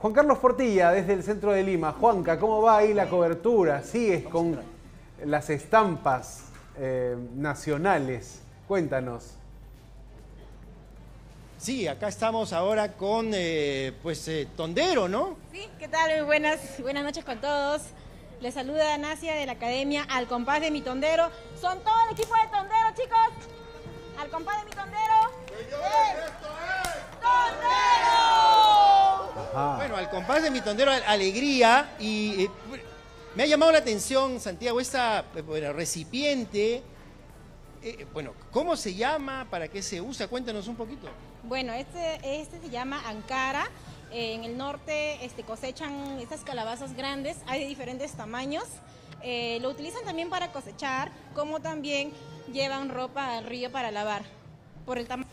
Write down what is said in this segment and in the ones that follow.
Juan Carlos Portilla, desde el centro de Lima. Juanca, ¿cómo va ahí la cobertura? ¿Sigues con las estampas nacionales? Cuéntanos. Sí, acá estamos ahora con, Tondero, ¿no? Sí, ¿qué tal? Buenas noches con todos. Les saluda Anasia de la Academia Al Compás de Mi Tondero. Son todo el equipo de Tondero, chicos. Al compás de Mi Tondero. ¡Señores, esto es Tondero! Ajá. Bueno, al compás de Mi Tondero, alegría. Y me ha llamado la atención, Santiago, esta recipiente. ¿Cómo se llama? ¿Para qué se usa? Cuéntanos un poquito. Bueno, este se llama Ankara. En el norte cosechan estas calabazas grandes, hay de diferentes tamaños. Lo utilizan también para cosechar, como también llevan ropa al río para lavar. Por el tamaño.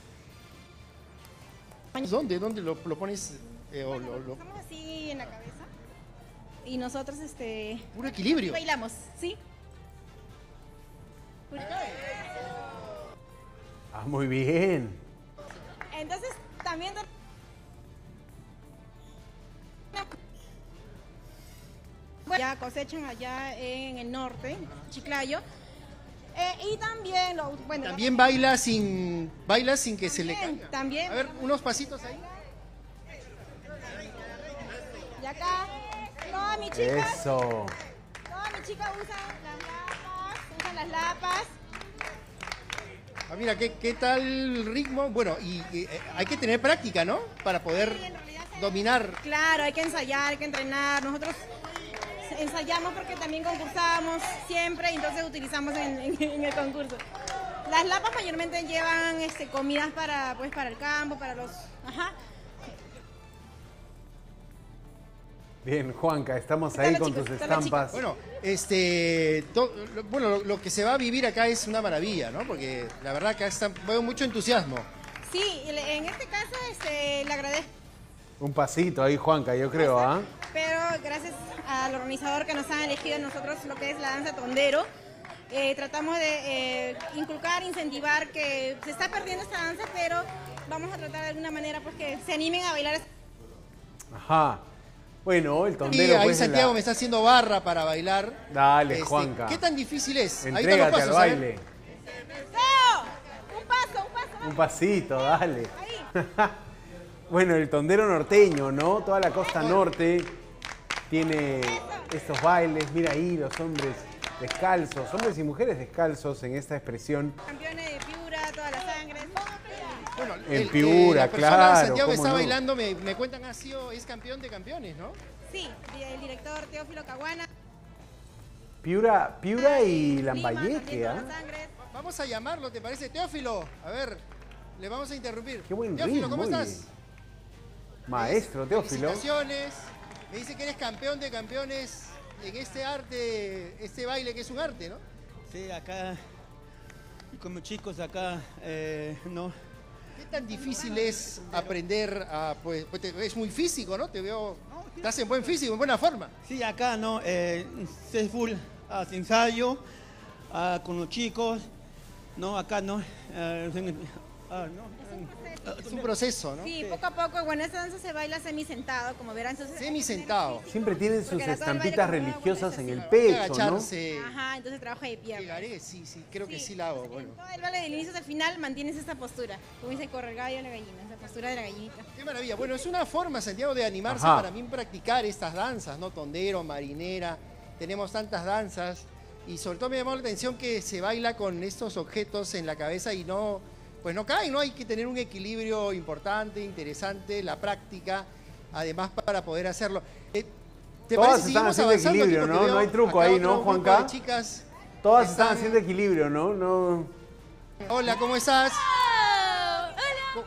¿Dónde lo pones? Estamos así en la cabeza. Y nosotros, puro equilibrio. Bailamos, ¿sí? Ah, muy bien. Entonces, también... Ya cosechan allá en el norte, Chiclayo. Y también... también baila sin que también, se le caiga. También. A ver, unos pasitos ahí. Y acá, todas mis chicas... Eso. Todas mis chicas usan las lapas, Ah, mira, ¿qué tal ritmo? Bueno, y hay que tener práctica, ¿no? Para poder dominar. Claro, hay que ensayar, hay que entrenar. Nosotros ensayamos porque también concursábamos siempre, entonces utilizamos en el concurso. Las lapas mayormente llevan comidas para el campo, para los... Ajá. Bien, Juanca, estamos ahí con tus estampas. Bueno, lo que se va a vivir acá es una maravilla, ¿no? Porque la verdad acá veo mucho entusiasmo. Sí, en este caso le agradezco. Un pasito ahí, Juanca, yo creo, ¿ah? Pero gracias al organizador que nos ha elegido nosotros lo que es la danza Tondero, tratamos de inculcar, incentivar que se está perdiendo esta danza, pero vamos a tratar de alguna manera pues que se animen a bailar. Ajá. Bueno, el Tondero... Y ahí pues, Santiago me está haciendo barra para bailar. Dale, Juanca. ¿Qué tan difícil es? Entrégate ahí pasos, al baile. ¡No! Un paso. Vamos. Un pasito, dale. Ahí. Bueno, el Tondero norteño, ¿no? Toda la costa norte tiene estos bailes. Mira ahí los hombres descalzos, hombres y mujeres descalzos en esta expresión. Campeones de Piura, toda la sangre. Bueno, en Piura, la persona, claro. Santiago, que está bailando, me cuentan, ha sido, es campeón de campeones, ¿no? Sí, el director Teófilo Caguana. Piura y Lambayeque, ¿ah? Vamos a llamarlo, ¿te parece? Teófilo, a ver, le vamos a interrumpir. Qué buen Teófilo, ritmo, ¿cómo estás? Bien. Maestro Teófilo. Felicitaciones. Me dice que eres campeón de campeones en este arte, este baile que es un arte, ¿no? Sí, acá, como chicos acá, ¿no? ¿Qué tan difícil es aprender a, pues es muy físico, ¿no? Te veo, estás en buen físico, en buena forma. Sí, acá, ¿no? Es full ensayo con los chicos, ¿no? Acá, ¿no? Es un proceso, ¿no? Sí, poco a poco. Bueno, esta danza se baila semisentado, como verán. Semisentado. Siempre tienen sus estampitas religiosas en el pecho, ¿no? Ajá, entonces trabajo de pierna. Llegaré, sí, creo que sí la hago. Bueno. Todo el baile del inicio hasta el final mantienes esta postura. Como dice, corre el gallo a la gallina, esa postura de la gallinita. Qué maravilla. Bueno, es una forma, Santiago, de animarse para mí practicar estas danzas, ¿no? Tondero, marinera, tenemos tantas danzas. Y sobre todo me llamó la atención que se baila con estos objetos en la cabeza y no... Pues no cae, ¿no? Hay que tener un equilibrio importante, interesante, la práctica, además para poder hacerlo. Todas están haciendo equilibrio, ¿no? No hay truco ahí, ¿no, Juanca? Chicas, todas están haciendo equilibrio, ¿no? Hola, ¿cómo estás? Hola.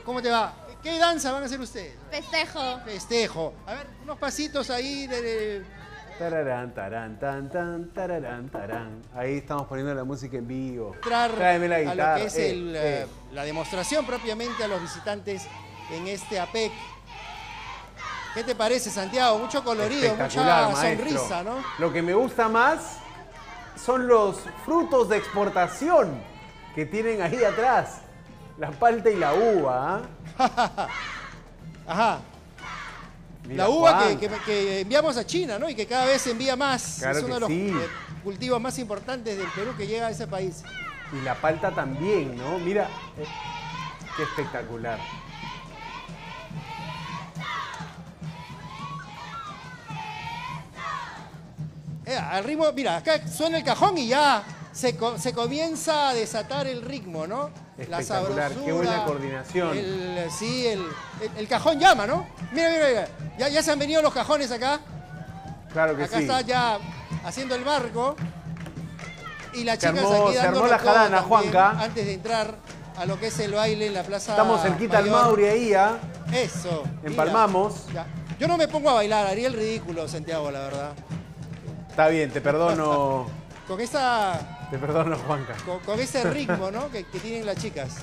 ¿Cómo te va? ¿Qué danza van a hacer ustedes? Festejo. Festejo. A ver, unos pasitos ahí de... Tararán, tarán, tan, tan, tararán, tarán. Ahí estamos poniendo la música en vivo. Tráeme la guitarra. A lo que es la demostración propiamente a los visitantes en este APEC. ¿Qué te parece, Santiago? Mucho colorido, mucha sonrisa, ¿no? Lo que me gusta más son los frutos de exportación que tienen ahí atrás. La palta y la uva. Ajá. Mira, la uva que enviamos a China, ¿no? Y que cada vez se envía más. Claro, es uno de los cultivos más importantes del Perú que llega a ese país. Y la palta también, ¿no? Mira, qué espectacular. Al ritmo, mira, acá suena el cajón y ya se comienza a desatar el ritmo, ¿no? La sabrosura, qué buena coordinación. El cajón llama, ¿no? Mira, mira, mira. Ya se han venido los cajones acá. Claro que sí. Acá está ya haciendo el barco. Y las chicas aquí dando la jarana, Juanca. Antes de entrar a lo que es el baile en la plaza. Estamos cerquita al Mauri ahí, ¿ah? Eso. Empalmamos. Ya. Yo no me pongo a bailar, haría el ridículo, Santiago, la verdad. Está bien, te perdono. Con esa... Te perdono, Juanca. Con ese ritmo, ¿no? que tienen las chicas.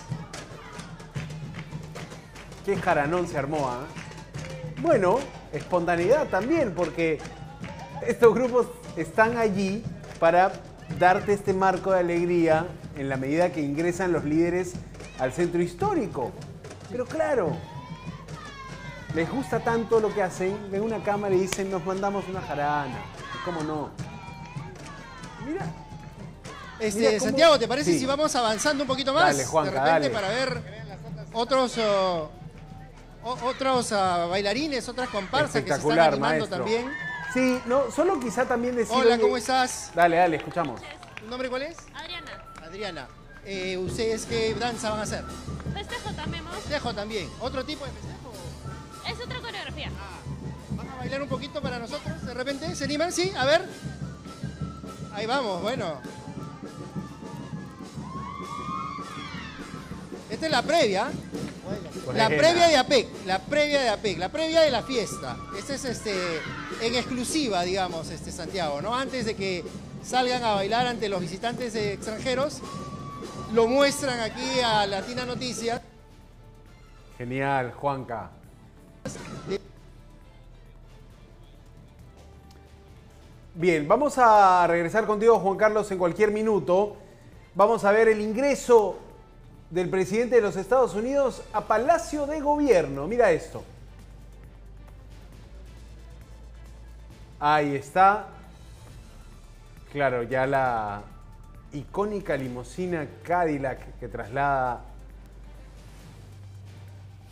Qué jaranón se armó, ¿ah? Bueno, espontaneidad también, porque estos grupos están allí para darte este marco de alegría en la medida que ingresan los líderes al centro histórico. Pero claro, les gusta tanto lo que hacen, ven una cámara y dicen, nos mandamos una jarana. ¿Cómo no? Mira. Mira Santiago, ¿te parece si vamos avanzando un poquito más? Dale, Juanca, de repente, para ver otros bailarines, otras comparsas que se están animando también. Sí, no, solo quizá también decir... Hola, ¿cómo estás? Dale, dale, escuchamos. ¿Tu nombre cuál es? Adriana. Adriana. ¿Ustedes qué danza van a hacer? Festejo también. Festejo también. ¿Otro tipo de festejo? Es otra coreografía. ¿Van a bailar un poquito para nosotros de repente? ¿Se animan? Sí, a ver. Ahí vamos, bueno. Esta es la previa. La previa de APEC, la previa de APEC, la previa de la fiesta. Esta es en exclusiva, digamos, Santiago, ¿no? Antes de que salgan a bailar ante los visitantes extranjeros, lo muestran aquí a Latina Noticias. Genial, Juanca. Bien, vamos a regresar contigo, Juan Carlos, en cualquier minuto. Vamos a ver el ingreso del presidente de los Estados Unidos a Palacio de Gobierno. Mira esto. Ahí está. Claro, ya la icónica limusina Cadillac que traslada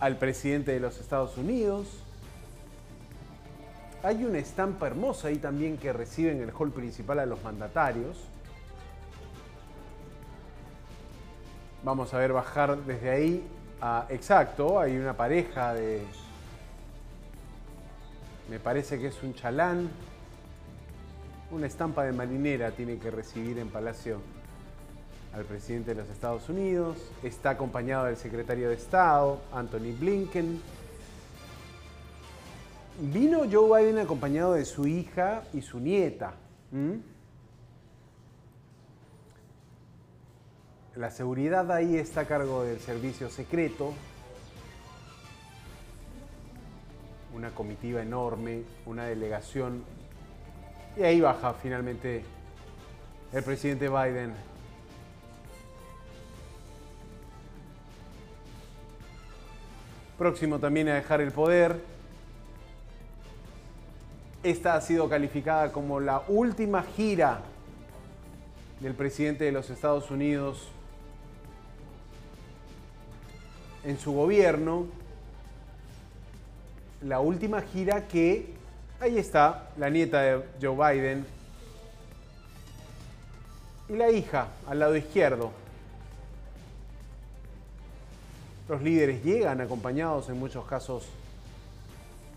al presidente de los Estados Unidos. Hay una estampa hermosa ahí también que recibe en el hall principal a los mandatarios. Vamos a ver bajar desde ahí. A, exacto, hay una pareja de... Me parece que es un chalán. Una estampa de marinera tiene que recibir en Palacio al presidente de los Estados Unidos. Está acompañado del secretario de Estado, Anthony Blinken. Vino Joe Biden acompañado de su hija y su nieta. La seguridad ahí está a cargo del servicio secreto. Una comitiva enorme, una delegación. Y ahí baja finalmente el presidente Biden. Próximo también a dejar el poder. Esta ha sido calificada como la última gira del presidente de los Estados Unidos en su gobierno. La última gira que, ahí está, la nieta de Joe Biden y la hija al lado izquierdo. Los líderes llegan acompañados en muchos casos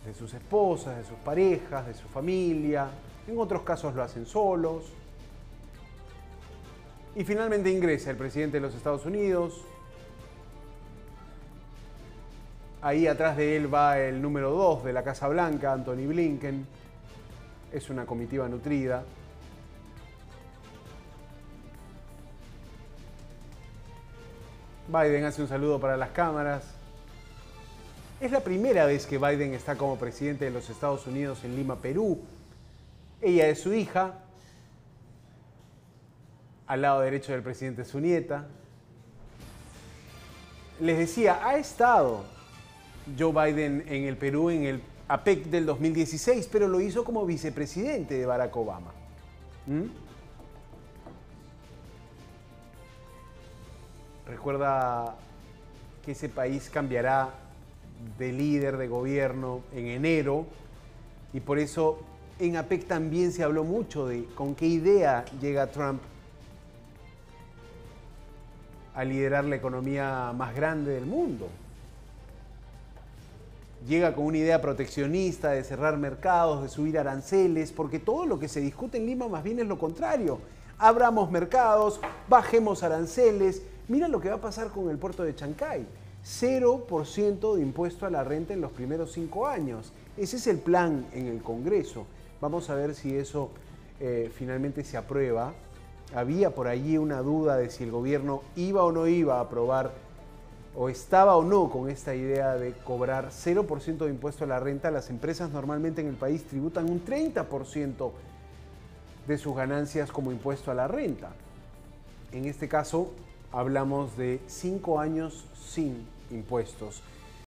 de sus esposas, de sus parejas, de su familia. En otros casos lo hacen solos. Y finalmente ingresa el presidente de los Estados Unidos. Ahí atrás de él va el número 2 de la Casa Blanca, Anthony Blinken. Es una comitiva nutrida. Biden hace un saludo para las cámaras. Es la primera vez que Biden está como presidente de los Estados Unidos en Lima, Perú. Ella es su hija. Al lado derecho del presidente es su nieta. Les decía, ha estado Joe Biden en el Perú en el APEC del 2016, pero lo hizo como vicepresidente de Barack Obama. Recuerda que ese país cambiará de líder de gobierno en enero y por eso en APEC también se habló mucho de con qué idea llega Trump a liderar la economía más grande del mundo. Llega con una idea proteccionista de cerrar mercados, de subir aranceles, porque todo lo que se discute en Lima más bien es lo contrario. Abramos mercados, bajemos aranceles. Mira lo que va a pasar con el puerto de Chancay. 0% de impuesto a la renta en los primeros 5 años. Ese es el plan en el Congreso. Vamos a ver si eso finalmente se aprueba. Había por allí una duda de si el gobierno iba o no iba a aprobar o estaba o no con esta idea de cobrar 0% de impuesto a la renta. Las empresas normalmente en el país tributan un 30% de sus ganancias como impuesto a la renta. En este caso hablamos de 5 años sin impuestos.